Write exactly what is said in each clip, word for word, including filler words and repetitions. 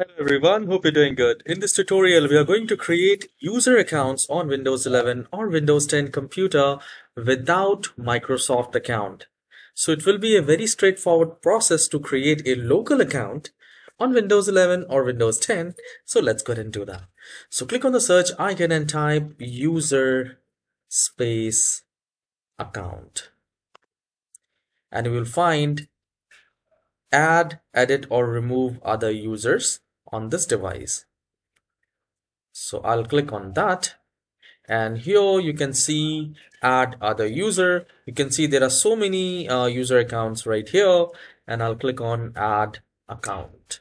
Hello everyone, hope you're doing good. In this tutorial, we are going to create user accounts on Windows eleven or Windows ten computer without Microsoft account. So it will be a very straightforward process to create a local account on Windows eleven or Windows ten. So let's go ahead and do that. So click on the search icon and type user space account. And you will find add, edit or remove other users on this device. So I'll click on that, and here you can see add other user. You can see there are so many uh, user accounts right here, and I'll click on add account.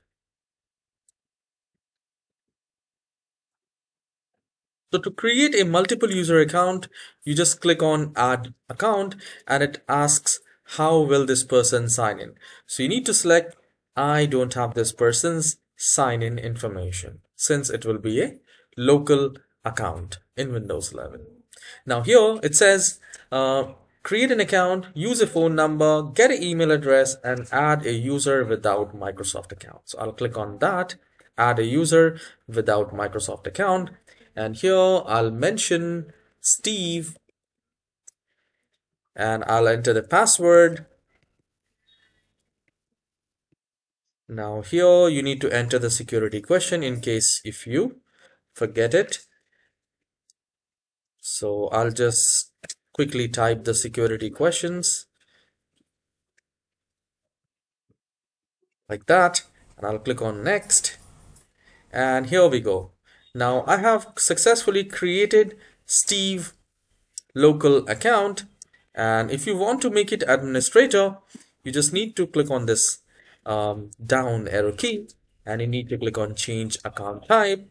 So to create a multiple user account, you just click on add account and it asks how will this person sign in. So you need to select I don't have this person's sign in information, since it will be a local account in Windows eleven. Now here it says uh, create an account, use a phone number, get an email address and add a user without Microsoft account. So I'll click on that, add a user without Microsoft account, and here I'll mention Steve and I'll enter the password. Now here you need to enter the security question in case if you forget it. So I'll just quickly type the security questions like that, and I'll click on next, and here we go. Now I have successfully created Steve local account. And if you want to make it administrator, you just need to click on this um, down arrow key, and you need to click on change account type,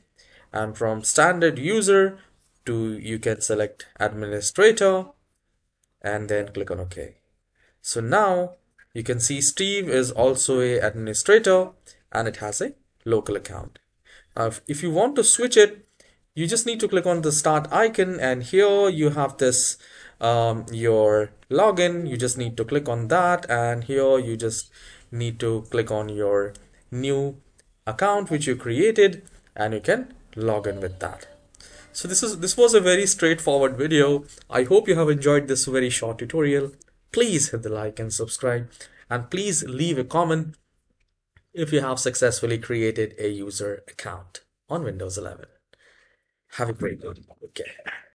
and from standard user to you can select administrator and then click on OK. So now you can see Steve is also an administrator and it has a local account. Now if, if you want to switch it, you just need to click on the start icon, and here you have this Um, your login. You just need to click on that, and here you just need to click on your new account which you created, and you can log in with that. So this is this was a very straightforward video. I hope you have enjoyed this very short tutorial. Please hit the like and subscribe, and please leave a comment if you have successfully created a user account on Windows eleven. Have a great day. Okay.